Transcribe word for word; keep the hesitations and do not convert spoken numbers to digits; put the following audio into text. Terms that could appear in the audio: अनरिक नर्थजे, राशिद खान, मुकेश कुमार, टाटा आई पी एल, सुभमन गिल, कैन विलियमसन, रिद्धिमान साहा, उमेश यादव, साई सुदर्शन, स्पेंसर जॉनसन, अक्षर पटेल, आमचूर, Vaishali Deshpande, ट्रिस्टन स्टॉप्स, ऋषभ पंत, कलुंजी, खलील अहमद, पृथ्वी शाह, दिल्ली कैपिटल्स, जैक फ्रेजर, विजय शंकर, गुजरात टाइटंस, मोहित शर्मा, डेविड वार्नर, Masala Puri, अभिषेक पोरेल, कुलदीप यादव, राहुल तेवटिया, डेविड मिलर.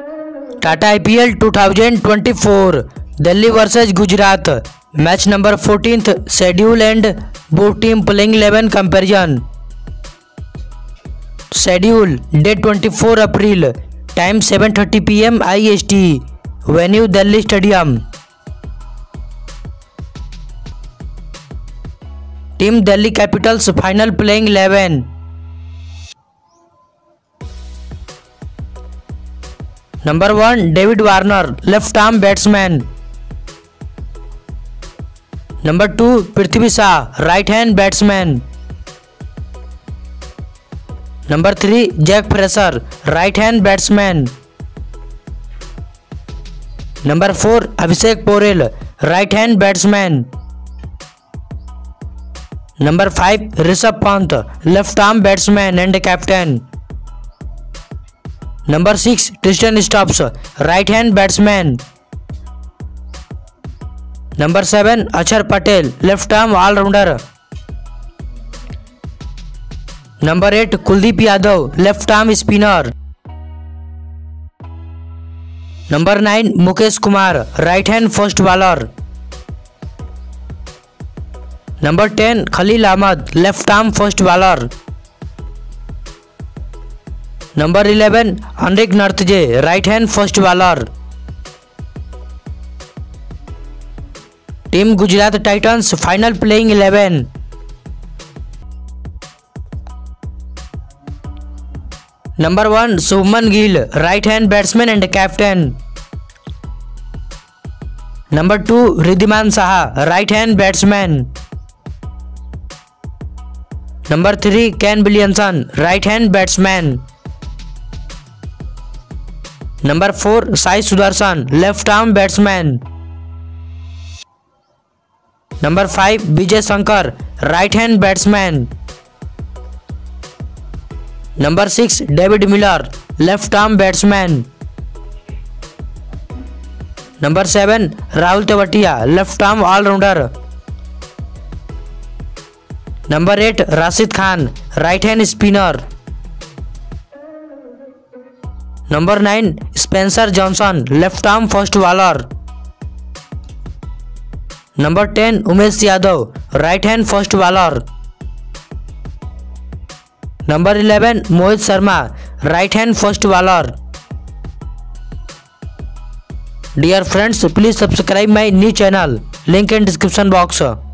टाटा आई पी एल two thousand twenty four, Delhi versus Gujarat, match number fourteen, schedule and both team playing eleven comparison. Schedule date twenty four April, time seven thirty P M I S T, venue Delhi stadium. Team दिल्ली कैपिटल्स, final playing eleven. Number one डेविड वार्नर, left arm batsman. Number two पृथ्वी शाह, right hand batsman. Number three जैक फ्रेजर, right hand batsman. Number four अभिषेक पोरेल, right hand batsman. Number five ऋषभ पंत, left arm batsman and captain. Number six ट्रिस्टन स्टॉप्स, right hand batsman. Number seven अक्षर पटेल, left arm allrounder. Number eight कुलदीप यादव, left arm spinner. Number nine मुकेश कुमार, right hand fast bowler. Number ten खलील अहमद, left arm fast bowler. Number eleven अनरिक नर्थजे, right hand fast bowler. Team गुजरात टाइटंस, final playing eleven. Number one सुभमन गिल, right hand batsman and captain. Number two रिद्धिमान साहा, right hand batsman. Number three कैन विलियमसन, right hand batsman. Number four साई सुदर्शन, left arm batsman. Number five विजय शंकर, right hand batsman. Number six डेविड मिलर, left arm batsman. Number seven राहुल तेवटिया, left arm allrounder. Number eight राशिद खान, right hand spinner. Number nine स्पेंसर जॉनसन, left arm fast bowler. Number ten उमेश यादव, right hand fast bowler. Number eleven मोहित शर्मा, right hand fast bowler. Dear friends, please subscribe my new channel, link in description box.